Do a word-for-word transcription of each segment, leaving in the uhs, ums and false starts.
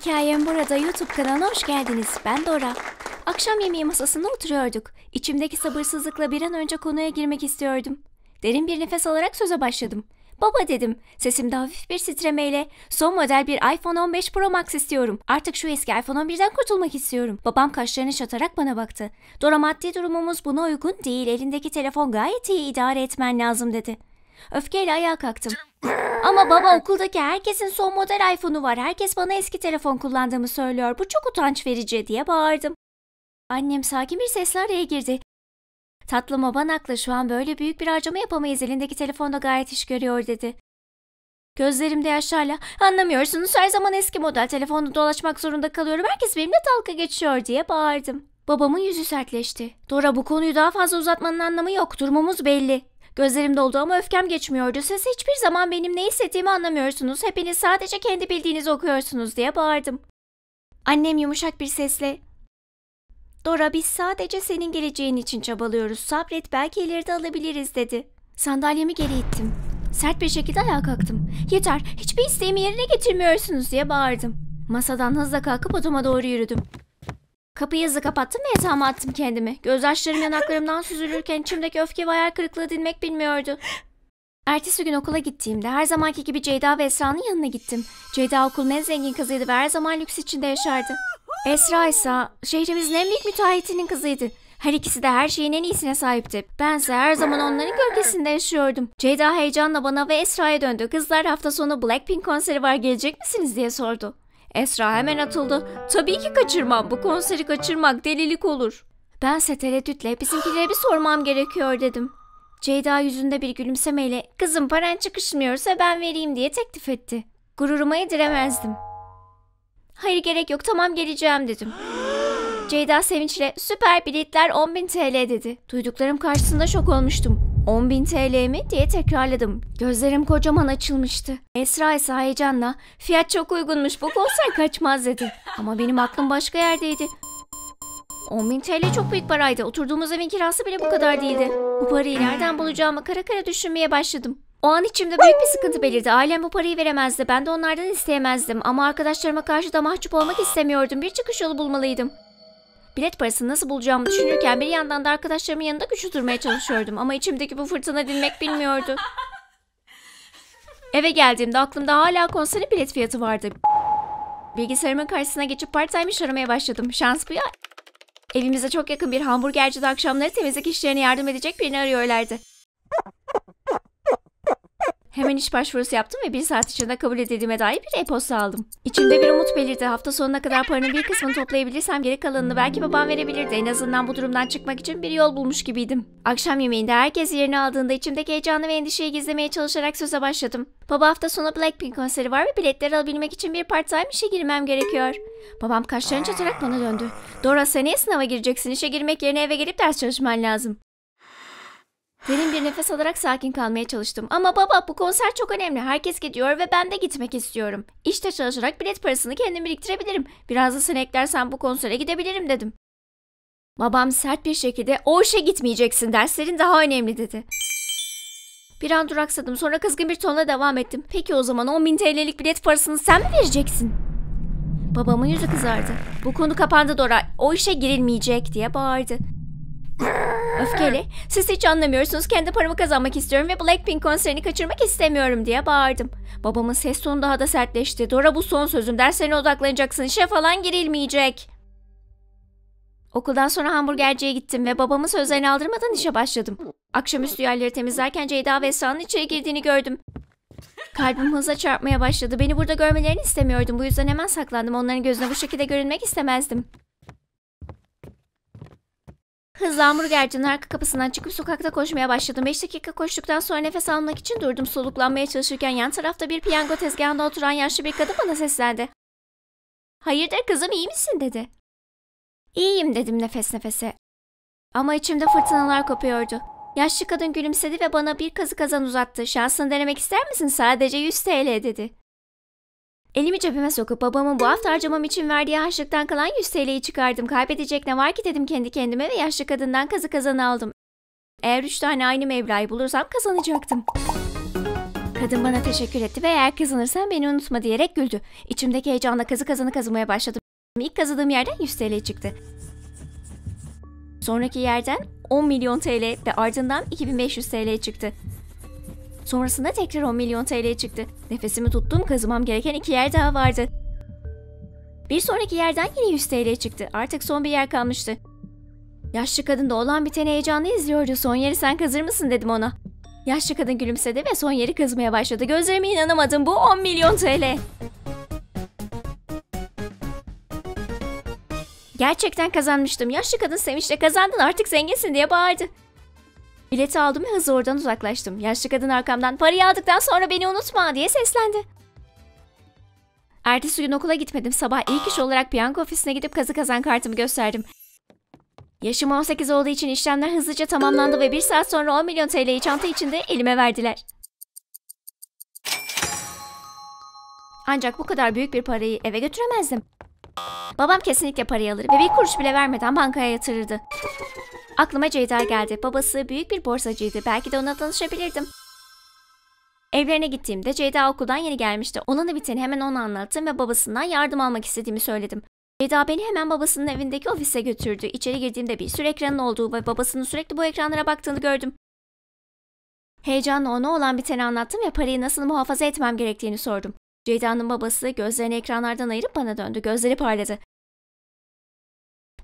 Hikayem Burada YouTube kanalına hoş geldiniz. Ben Dora. Akşam yemeği masasında oturuyorduk. İçimdeki sabırsızlıkla bir an önce konuya girmek istiyordum. Derin bir nefes alarak söze başladım. Baba dedim, sesimde hafif bir titremeyle, son model bir iPhone on beş Pro Max istiyorum. Artık şu eski iPhone on birden kurtulmak istiyorum. Babam kaşlarını çatarak bana baktı. Dora, maddi durumumuz buna uygun değil, elindeki telefon gayet iyi, idare etmen lazım dedi. Öfkeyle ayağa kalktım. Ama baba, okuldaki herkesin son model iPhone'u var. Herkes bana eski telefon kullandığımı söylüyor. Bu çok utanç verici diye bağırdım. Annem sakin bir sesle araya girdi. Tatlım, baban haklı, şu an böyle büyük bir harcama yapamayız. Elindeki telefonda gayet iş görüyor dedi. Gözlerimde yaşlarla, anlamıyorsunuz, her zaman eski model telefonla dolaşmak zorunda kalıyorum. Herkes benimle dalga geçiyor diye bağırdım. Babamın yüzü sertleşti. Dora, bu konuyu daha fazla uzatmanın anlamı yok. Durumumuz belli. Gözlerim doldu ama öfkem geçmiyordu. Siz hiçbir zaman benim ne hissettiğimi anlamıyorsunuz. Hepiniz sadece kendi bildiğinizi okuyorsunuz diye bağırdım. Annem yumuşak bir sesle, Dora, biz sadece senin geleceğin için çabalıyoruz. Sabret, belki ileride alabiliriz dedi. Sandalyemi geri ittim. Sert bir şekilde ayağa kalktım. Yeter, hiçbir isteğimi yerine getirmiyorsunuz diye bağırdım. Masadan hızla kalkıp odama doğru yürüdüm. Kapıyı hızlı kapattım ve yatağıma attım kendimi. Gözyaşlarım yanaklarımdan süzülürken içimdeki öfke ve hayal kırıklığı dinmek bilmiyordu. Ertesi gün okula gittiğimde her zamanki gibi Ceyda ve Esra'nın yanına gittim. Ceyda okulun en zengin kızıydı ve her zaman lüks içinde yaşardı. Esra ise şehrimizin en büyük müteahhitinin kızıydı. Her ikisi de her şeyin en iyisine sahipti. Bense her zaman onların gölgesinde yaşıyordum. Ceyda heyecanla bana ve Esra'ya döndü. Kızlar, hafta sonu Blackpink konseri var, gelecek misiniz diye sordu. Esra hemen atıldı. Tabii ki kaçırmam. Bu konseri kaçırmak delilik olur. Bense tereddütle bizimkilere bir sormam gerekiyor dedim. Ceyda yüzünde bir gülümsemeyle, kızım paran çıkışmıyorsa ben vereyim diye teklif etti. Gururuma yediremezdim. Hayır, gerek yok, tamam geleceğim dedim. Ceyda sevinçle, süper biletler on bin T L dedi. Duyduklarım karşısında şok olmuştum. on bin T L mi diye tekrarladım. Gözlerim kocaman açılmıştı. Esra ise heyecanla, fiyat çok uygunmuş, bu konser kaçmaz dedi. Ama benim aklım başka yerdeydi. on bin T L çok büyük paraydı. Oturduğumuz evin kirası bile bu kadar değildi. Bu parayı nereden bulacağımı kara kara düşünmeye başladım. O an içimde büyük bir sıkıntı belirdi. Ailem bu parayı veremezdi. Ben de onlardan isteyemezdim. Ama arkadaşlarıma karşı da mahcup olmak istemiyordum. Bir çıkış yolu bulmalıydım. Bilet parasını nasıl bulacağımı düşünürken bir yandan da arkadaşlarımın yanında güçlü durmaya çalışıyordum. Ama içimdeki bu fırtına dinmek bilmiyordu. Eve geldiğimde aklımda hala konserin bilet fiyatı vardı. Bilgisayarımın karşısına geçip part-time iş aramaya başladım. Şans bu ya. Evimize çok yakın bir hamburgercide akşamları temizlik işlerine yardım edecek birini arıyorlardı. Hemen iş başvurusu yaptım ve bir saat içinde kabul edildiğime dair bir e-posta aldım. İçimde bir umut belirdi. Hafta sonuna kadar paranın bir kısmını toplayabilirsem geri kalanını belki babam verebilirdi. En azından bu durumdan çıkmak için bir yol bulmuş gibiydim. Akşam yemeğinde herkes yerini aldığında içimdeki heyecanı ve endişeyi gizlemeye çalışarak söze başladım. Baba, hafta sonu Blackpink konseri var ve biletleri alabilmek için bir part-time işe girmem gerekiyor. Babam kaşlarını çatarak bana döndü. Dora, seneye sınava gireceksin. İşe girmek yerine eve gelip ders çalışman lazım. Derin bir nefes alarak sakin kalmaya çalıştım. Ama baba, bu konser çok önemli. Herkes gidiyor ve ben de gitmek istiyorum. İşte çalışarak bilet parasını kendim biriktirebilirim. Biraz da sen eklersen bu konsere gidebilirim dedim. Babam sert bir şekilde, o işe gitmeyeceksin, derslerin daha önemli dedi. Bir an duraksadım, sonra kızgın bir tonla devam ettim. Peki o zaman on bin T L'lik bilet parasını sen mi vereceksin? Babamın yüzü kızardı. Bu konu kapandı Dora, o işe girilmeyecek diye bağırdı. Öfkeyle, siz hiç anlamıyorsunuz, kendi paramı kazanmak istiyorum ve Blackpink konserini kaçırmak istemiyorum diye bağırdım. Babamın ses tonu daha da sertleşti. Dora, bu son sözüm, derslerine odaklanacaksın, işe falan girilmeyecek. Okuldan sonra hamburgerciye gittim ve babamın sözlerini aldırmadan işe başladım. Akşamüstü yerleri temizlerken Ceyda ve Esra'nın içeri girdiğini gördüm. Kalbim hızla çarpmaya başladı. Beni burada görmelerini istemiyordum, bu yüzden hemen saklandım. Onların gözüne bu şekilde görünmek istemezdim. Hızla hamburgercinin arka kapısından çıkıp sokakta koşmaya başladım. beş dakika koştuktan sonra nefes almak için durdum. Soluklanmaya çalışırken yan tarafta bir piyango tezgahında oturan yaşlı bir kadın bana seslendi. "Hayırdır kızım, iyi misin?" dedi. "İyiyim," dedim nefes nefese. Ama içimde fırtınalar kopuyordu. Yaşlı kadın gülümsedi ve bana bir kazı kazan uzattı. "Şansını denemek ister misin? Sadece yüz T L dedi. Elimi cebime sokup babamın bu hafta harcamam için verdiği harçlıktan kalan yüz T L'yi çıkardım. Kaybedecek ne var ki dedim kendi kendime ve yaşlı kadından kazı kazanı aldım. Eğer üç tane aynı mevlayı bulursam kazanacaktım. Kadın bana teşekkür etti ve eğer kazanırsan beni unutma diyerek güldü. İçimdeki heyecanla kazı kazanı kazımaya başladım. İlk kazıdığım yerden yüz TL çıktı. Sonraki yerden on milyon TL ve ardından iki bin beş yüz TL çıktı. Sonrasında tekrar on milyon TL çıktı. Nefesimi tuttum, kazımam gereken iki yer daha vardı. Bir sonraki yerden yine yüz TL çıktı. Artık son bir yer kalmıştı. Yaşlı kadın da olan biteni heyecanla izliyordu. Son yeri sen kazır mısın dedim ona. Yaşlı kadın gülümsedi ve son yeri kazmaya başladı. Gözlerime inanamadım, bu on milyon TL. Gerçekten kazanmıştım. Yaşlı kadın sevinçle kazandın artık zenginsin diye bağırdı. Bileti aldım ve hızla oradan uzaklaştım. Yaşlı kadın arkamdan parayı aldıktan sonra beni unutma diye seslendi. Ertesi gün okula gitmedim. Sabah ilk iş olarak piyango ofisine gidip kazı kazan kartımı gösterdim. Yaşım on sekiz olduğu için işlemler hızlıca tamamlandı ve bir saat sonra on milyon TL'yi çanta içinde elime verdiler. Ancak bu kadar büyük bir parayı eve götüremezdim. Babam kesinlikle parayı alır ve bir kuruş bile vermeden bankaya yatırırdı. Aklıma Ceyda geldi. Babası büyük bir borsacıydı. Belki de ona tanışabilirdim. Evlerine gittiğimde Ceyda okuldan yeni gelmişti. Ona da biteni hemen ona anlattım ve babasından yardım almak istediğimi söyledim. Ceyda beni hemen babasının evindeki ofise götürdü. İçeri girdiğimde bir sürü ekranın olduğu ve babasının sürekli bu ekranlara baktığını gördüm. Heyecanla ona olan biteni anlattım ve parayı nasıl muhafaza etmem gerektiğini sordum. Ceyda'nın babası gözlerini ekranlardan ayırıp bana döndü. Gözleri parladı.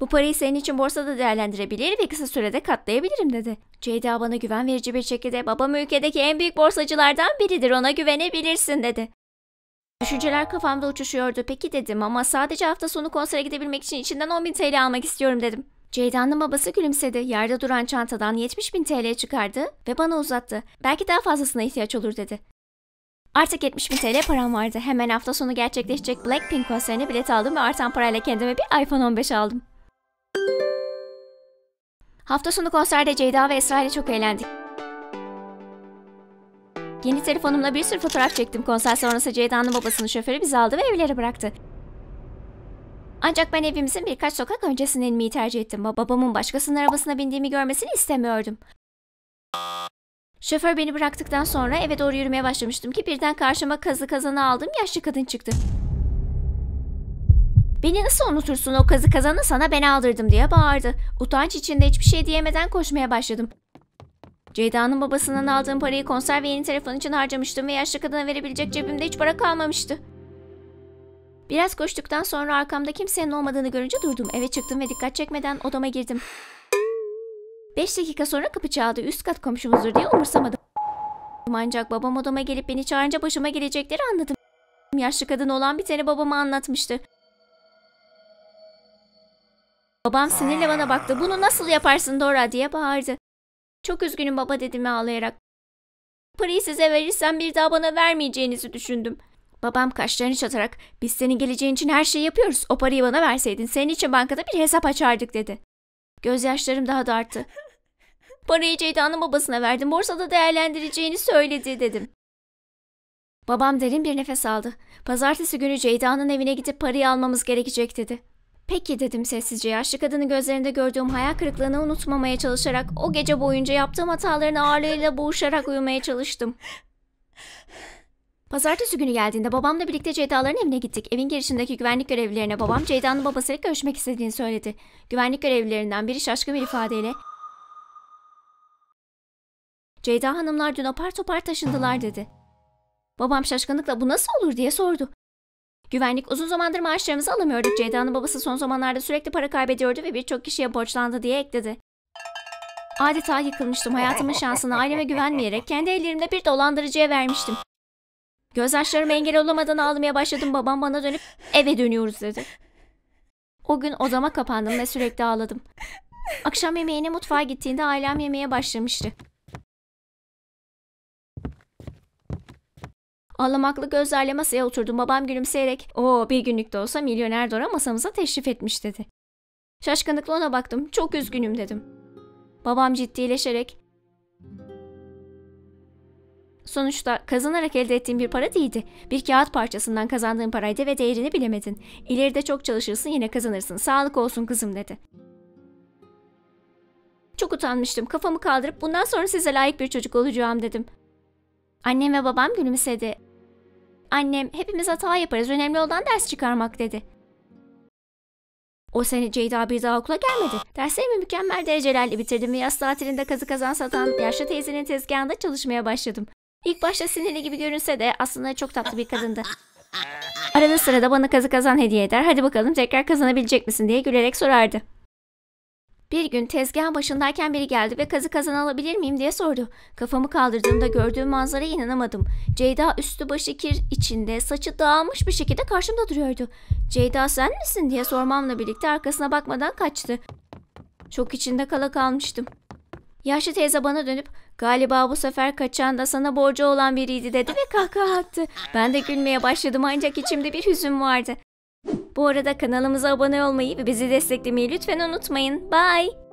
Bu parayı senin için borsada değerlendirebilir ve kısa sürede katlayabilirim dedi. Ceyda bana güven verici bir şekilde babam ülkedeki en büyük borsacılardan biridir, ona güvenebilirsin dedi. Düşünceler kafamda uçuşuyordu. Peki dedim ama sadece hafta sonu konsere gidebilmek için içinden on bin TL almak istiyorum dedim. Ceyda'nın babası gülümsedi. Yerde duran çantadan yetmiş bin TL çıkardı ve bana uzattı. Belki daha fazlasına ihtiyaç olur dedi. Artık yetmiş bin TL param vardı. Hemen hafta sonu gerçekleşecek Blackpink konserine bilet aldım ve artan parayla kendime bir iPhone on beş aldım. Hafta sonu konserde Ceyda ve Esra ile çok eğlendik. Yeni telefonumla bir sürü fotoğraf çektim. Konser sonrası Ceyda'nın babasının şoförü bizi aldı ve evlere bıraktı. Ancak ben evimizin birkaç sokak öncesine inmeyi tercih ettim. Babamın başkasının arabasına bindiğimi görmesini istemiyordum. Şoför beni bıraktıktan sonra eve doğru yürümeye başlamıştım ki birden karşıma kazı kazanı aldığım yaşlı kadın çıktı. Beni nasıl unutursun, o kazı kazanı sana ben aldırdım diye bağırdı. Utanç içinde hiçbir şey diyemeden koşmaya başladım. Ceyda'nın babasından aldığım parayı konser ve yeni telefon için harcamıştım ve yaşlı kadına verebilecek cebimde hiç para kalmamıştı. Biraz koştuktan sonra arkamda kimsenin olmadığını görünce durdum. Eve çıktım ve dikkat çekmeden odama girdim. Beş dakika sonra kapı çaldı. Üst kat komşumuzdur diye umursamadım. Ancak babam odama gelip beni çağırınca başıma gelecekleri anladım. Yaşlı kadın olan biteni babama anlatmıştı. Babam sinirle bana baktı. Bunu nasıl yaparsın Dora diye bağırdı. Çok üzgünüm baba dedim ağlayarak. Parayı size verirsem bir daha bana vermeyeceğinizi düşündüm. Babam kaşlarını çatarak biz senin geleceğin için her şeyi yapıyoruz. O parayı bana verseydin senin için bankada bir hesap açardık dedi. Gözyaşlarım daha da arttı. Parayı Ceyda'nın babasına verdim. Borsada değerlendireceğini söyledi dedim. Babam derin bir nefes aldı. Pazartesi günü Ceyda'nın evine gidip parayı almamız gerekecek dedi. Peki dedim sessizce. Yaşlı kadının gözlerinde gördüğüm hayal kırıklığını unutmamaya çalışarak o gece boyunca yaptığım hataların ağırlığıyla boğuşarak uyumaya çalıştım. Pazartesi günü geldiğinde babamla birlikte Ceyda'ların evine gittik. Evin girişindeki güvenlik görevlilerine babam Ceyda'nın babasıyla görüşmek istediğini söyledi. Güvenlik görevlilerinden biri şaşkın bir ifadeyle "Ceyda hanımlar dün apar topar taşındılar" dedi. Babam şaşkınlıkla "Bu nasıl olur?" diye sordu. Güvenlik uzun zamandır maaşlarımızı alamıyorduk. Ceyda'nın babası son zamanlarda sürekli para kaybediyordu ve birçok kişiye borçlandı diye ekledi. Adeta yıkılmıştım. Hayatımın şansını aileme güvenmeyerek kendi ellerimle bir dolandırıcıya vermiştim. Gözyaşlarıma engel olamadan ağlamaya başladım. Babam bana dönüp eve dönüyoruz dedi. O gün odama kapandım ve sürekli ağladım. Akşam yemeğine mutfağa gittiğinde ailem yemeğe başlamıştı. Ağlamaklı gözlerle masaya oturdum. Babam gülümseyerek "Oo, bir günlük de olsa milyoner Dora masamıza teşrif etmiş" dedi. Şaşkınlıkla ona baktım. "Çok üzgünüm" dedim. Babam ciddileşerek "Sonuçta kazanarak elde ettiğim bir para değildi. Bir kağıt parçasından kazandığın paraydı ve değerini bilemedin. İleride çok çalışırsın, yine kazanırsın. Sağlık olsun kızım" dedi. Çok utanmıştım. Kafamı kaldırıp "Bundan sonra size layık bir çocuk olacağım" dedim. Annem ve babam gülümsedi. Annem, hepimiz hata yaparız, önemli olan ders çıkarmak dedi. O sene Ceyda bir daha okula gelmedi. Derslerimi mükemmel derecelerle bitirdim ve yaz tatilinde kazı kazan satan yaşlı teyzenin tezgahında çalışmaya başladım. İlk başta sinirli gibi görünse de aslında çok tatlı bir kadındı. Arada sırada bana kazı kazan hediye eder, hadi bakalım tekrar kazanabilecek misin diye gülerek sorardı. Bir gün tezgahın başındayken biri geldi ve kazı kazan alabilir miyim diye sordu. Kafamı kaldırdığımda gördüğüm manzaraya inanamadım. Ceyda üstü başı kir içinde, saçı dağılmış bir şekilde karşımda duruyordu. Ceyda sen misin diye sormamla birlikte arkasına bakmadan kaçtı. Çok içinde kala kalmıştım. Yaşlı teyze bana dönüp galiba bu sefer kaçan da sana borcu olan biriydi dedi ve kahkaha attı. Ben de gülmeye başladım ancak içimde bir hüzün vardı. Bu arada kanalımıza abone olmayı ve bizi desteklemeyi lütfen unutmayın. Bye!